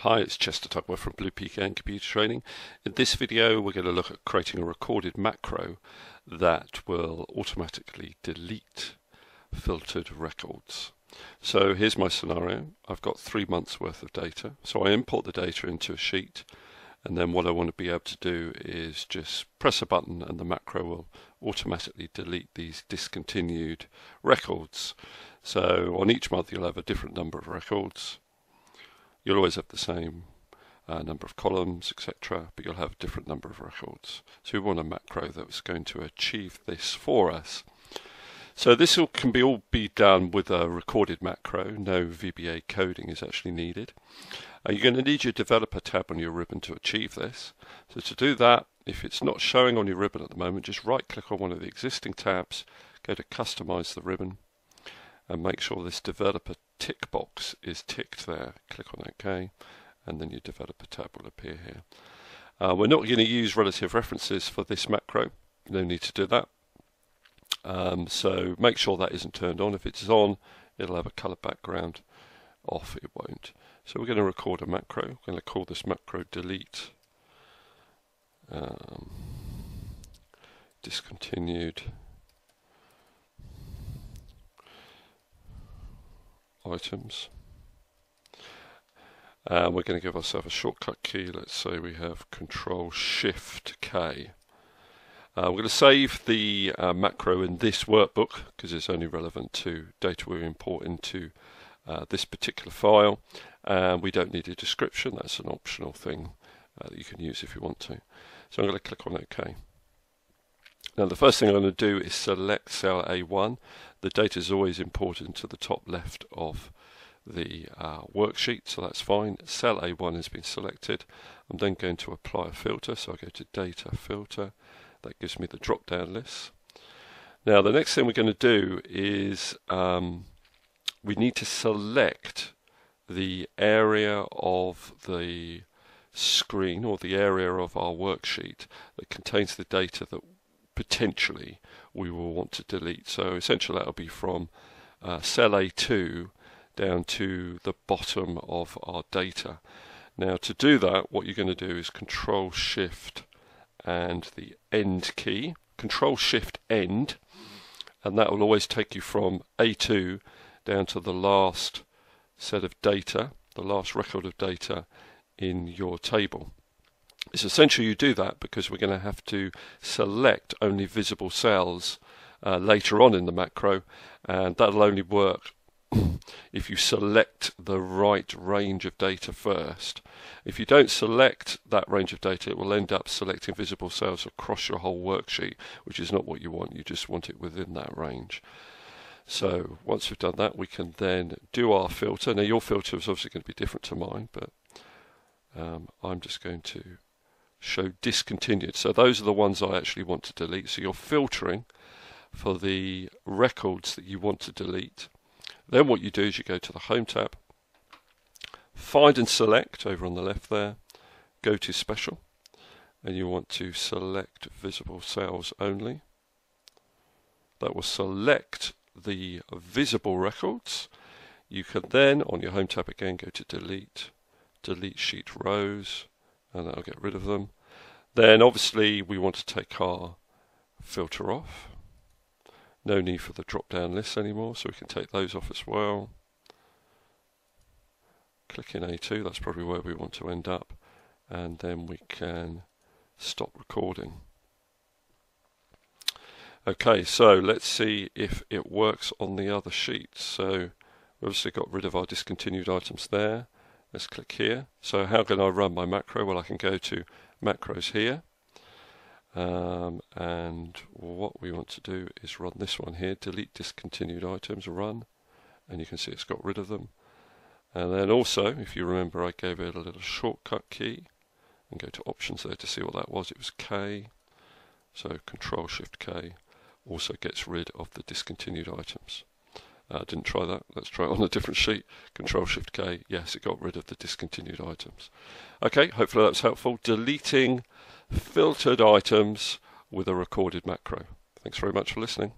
Hi, it's Chester Tugwell from Blue Peak and Computer Training. In this video we're going to look at creating a recorded macro that will automatically delete filtered records. So here's my scenario. I've got 3 months worth of data, so I import the data into a sheet, and then what I want to be able to do is just press a button and the macro will automatically delete these discontinued records. So on each month you'll have a different number of records. You'll always have the same number of columns, etc., but you'll have a different number of records. So we want a macro that's going to achieve this for us. So this can all be done with a recorded macro. No VBA coding is actually needed. You're going to need your developer tab on your ribbon to achieve this. So to do that, if it's not showing on your ribbon at the moment, just right-click on one of the existing tabs, go to Customize the Ribbon, and make sure this developer tick box is ticked there. Click on OK, and then your developer tab will appear here. We're not going to use relative references for this macro. No need to do that. So make sure that isn't turned on. If it's on, it'll have a colour background. Off, it won't. So we're going to record a macro. We're going to call this macro delete discontinued items. We're going to give ourselves a shortcut key. Let's say we have Control-Shift-K. We're going to save the macro in this workbook because it's only relevant to data we import into this particular file. We don't need a description. That's an optional thing that you can use if you want to. So I'm going to click on OK. Now the first thing I'm going to do is select cell A1. The data is always imported to the top left of the worksheet, so that's fine. Cell A1 has been selected. I'm then going to apply a filter, so I go to Data Filter. That gives me the drop-down list. Now the next thing we're going to do is we need to select the area of the screen or the area of our worksheet that contains the data that potentially we will want to delete. So essentially that will be from cell A2 down to the bottom of our data. Now to do that, what you're going to do is Control Shift and the End key. Control Shift End, and that will always take you from A2 down to the last set of data, the last record of data in your table. It's essential you do that because we're going to have to select only visible cells later on in the macro, and that'll only work if you select the right range of data first. If you don't select that range of data, it will end up selecting visible cells across your whole worksheet, which is not what you want. You just want it within that range. So once we've done that, we can then do our filter. Now your filter is obviously going to be different to mine, but I'm just going to show discontinued. So those are the ones I actually want to delete. So you're filtering for the records that you want to delete. Then what you do is you go to the Home tab, Find and Select over on the left there, go to Special, and you want to select Visible Cells Only. That will select the visible records. You can then, on your Home tab again, go to Delete, Delete Sheet Rows, and that'll get rid of them. Then obviously we want to take our filter off. No need for the drop down list anymore, so we can take those off as well. Click in A2, that's probably where we want to end up, and then we can stop recording. Okay, so let's see if it works on the other sheet. So we obviously got rid of our discontinued items there. Let's click here. So how can I run my macro? Well, I can go to macros here, and what we want to do is run this one here, delete discontinued items, run, and you can see it's got rid of them. And then also, if you remember, I gave it a little shortcut key, and go to options there to see what that was. It was K, so Control Shift K also gets rid of the discontinued items. I didn't try that. Let's try it on a different sheet. Control-Shift-K. Yes, it got rid of the discontinued items. Okay, hopefully that was helpful. Deleting filtered items with a recorded macro. Thanks very much for listening.